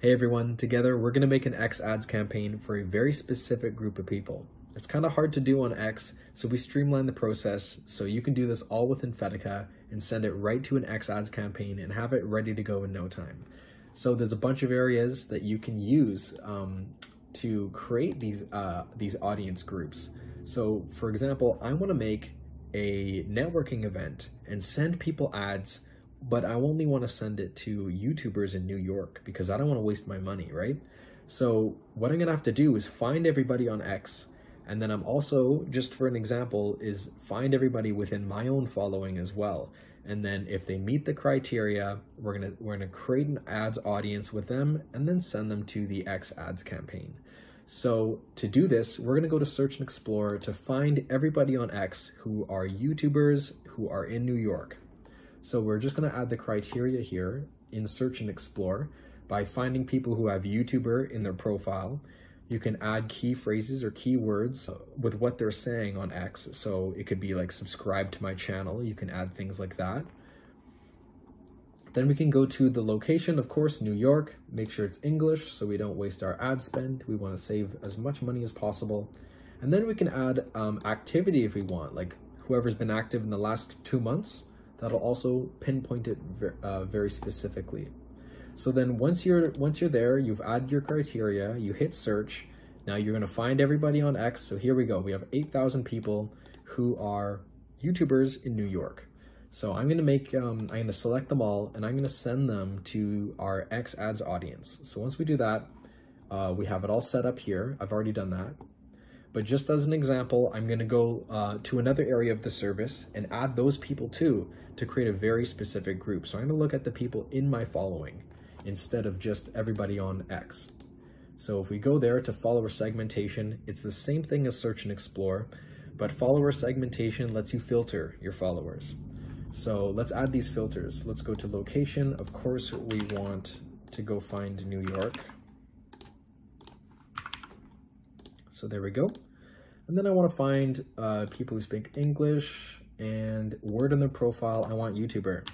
Hey everyone, together we're going to make an X ads campaign for a very specific group of people. It's kind of hard to do on X, so we streamlined the process so you can do this all within Fedica and send it right to an X ads campaign and have it ready to go in no time. So there's a bunch of areas that you can use to create these audience groups. So for example, I want to make a networking event and send people ads, but I only want to send it to YouTubers in New York because I don't want to waste my money, right? So what I'm going to have to do is find everybody on X. And then I'm also, just for an example, is find everybody within my own following as well. And then if they meet the criteria, we're going to create an ads audience with them and then send them to the X ads campaign. So to do this, we're going to go to Search and Explore to find everybody on X who are YouTubers who are in New York. So we're just going to add the criteria here in Search and Explore by finding people who have YouTuber in their profile. You can add key phrases or keywords with what they're saying on X. So it could be like subscribe to my channel. You can add things like that. Then we can go to the location, of course, New York. Make sure it's English so we don't waste our ad spend. We want to save as much money as possible. And then we can add activity if we want, like whoever's been active in the last 2 months. That'll also pinpoint it very specifically. So then once you're there, you've added your criteria, you hit search. Now you're gonna find everybody on X. So here we go, we have 8,000 people who are YouTubers in New York. So I'm gonna make, I'm gonna select them all and I'm gonna send them to our X ads audience. So once we do that, we have it all set up here. I've already done that. But just as an example, I'm going to go to another area of the service and add those people too to create a very specific group. So I'm going to look at the people in my following instead of just everybody on X. So if we go there to follower segmentation, it's the same thing as Search and Explore, but follower segmentation lets you filter your followers. So let's add these filters. Let's go to location. Of course, we want to go find New York. So there we go. And then I want to find people who speak English and word in their profile. I want YouTuber.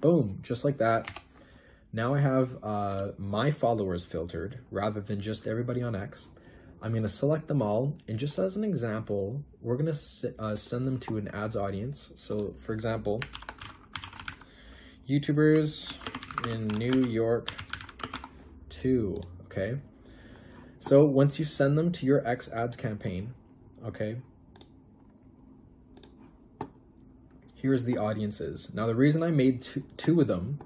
Boom, just like that. Now I have my followers filtered rather than just everybody on X. I'm going to select them all. And just as an example, we're going to send them to an ads audience. So for example, YouTubers in New York 2, okay? So once you send them to your X ads campaign, okay, here's the audiences. Now the reason I made two of them,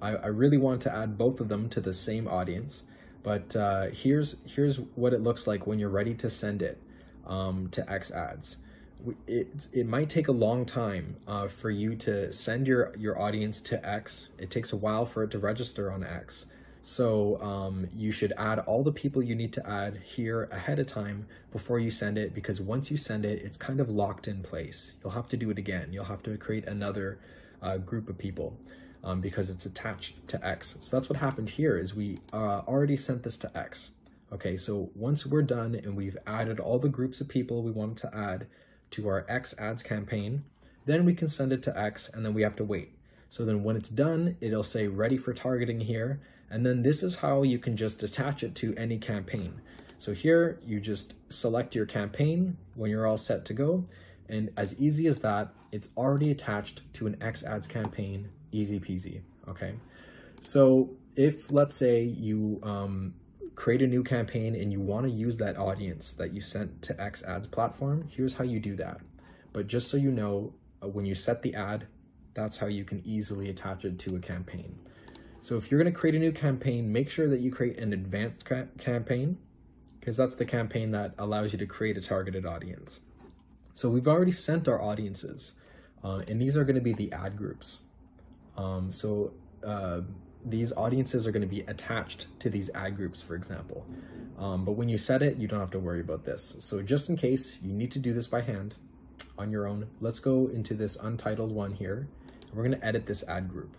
I really want to add both of them to the same audience, but here's what it looks like when you're ready to send it to X ads. It might take a long time for you to send your audience to X. It takes a while for it to register on X. So you should add all the people you need to add here ahead of time before you send it, because once you send it, it's kind of locked in place. You'll have to do it again. You'll have to create another group of people because it's attached to X. So that's what happened here is we already sent this to X. Okay, so once we're done and we've added all the groups of people we wanted to add to our X ads campaign, then we can send it to X and then we have to wait. So then when it's done, it'll say ready for targeting here. And then this is how you can just attach it to any campaign. So here you just select your campaign when you're all set to go. And as easy as that, it's already attached to an X ads campaign, easy peasy, okay? So if let's say you create a new campaign and you wanna use that audience that you sent to X ads platform, here's how you do that. But just so you know, when you set the ad, that's how you can easily attach it to a campaign. So if you're going to create a new campaign, make sure that you create an advanced campaign, because that's the campaign that allows you to create a targeted audience. So we've already sent our audiences, and these are going to be the ad groups. These audiences are going to be attached to these ad groups, for example. But when you set it, you don't have to worry about this. So just in case you need to do this by hand on your own, let's go into this untitled one here. And we're going to edit this ad group.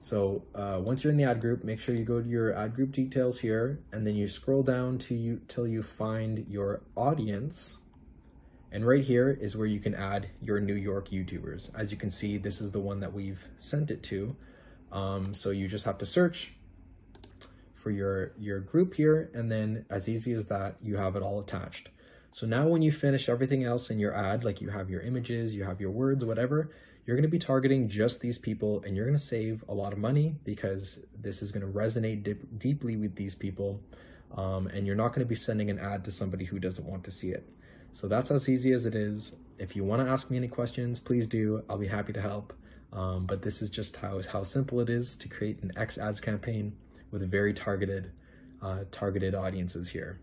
So once you're in the ad group, make sure you go to your ad group details here, and then you scroll down till you find your audience. And right here is where you can add your New York YouTubers. As you can see, this is the one that we've sent it to. So you just have to search, for your group here, and then as easy as that, you have it all attached. So now when you finish everything else in your ad, like you have your images, you have your words, whatever, you're going to be targeting just these people, and you're going to save a lot of money because this is going to resonate deeply with these people, and you're not going to be sending an ad to somebody who doesn't want to see it. So that's as easy as it is. If you want to ask me any questions, please do. I'll be happy to help. But this is just how simple it is to create an X ads campaign with very targeted audiences here.